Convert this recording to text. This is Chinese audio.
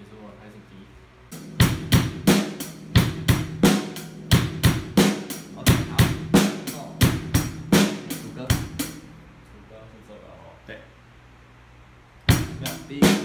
其实我还是低。OK， 好。哦。主歌。主歌是这个哦。对。两低。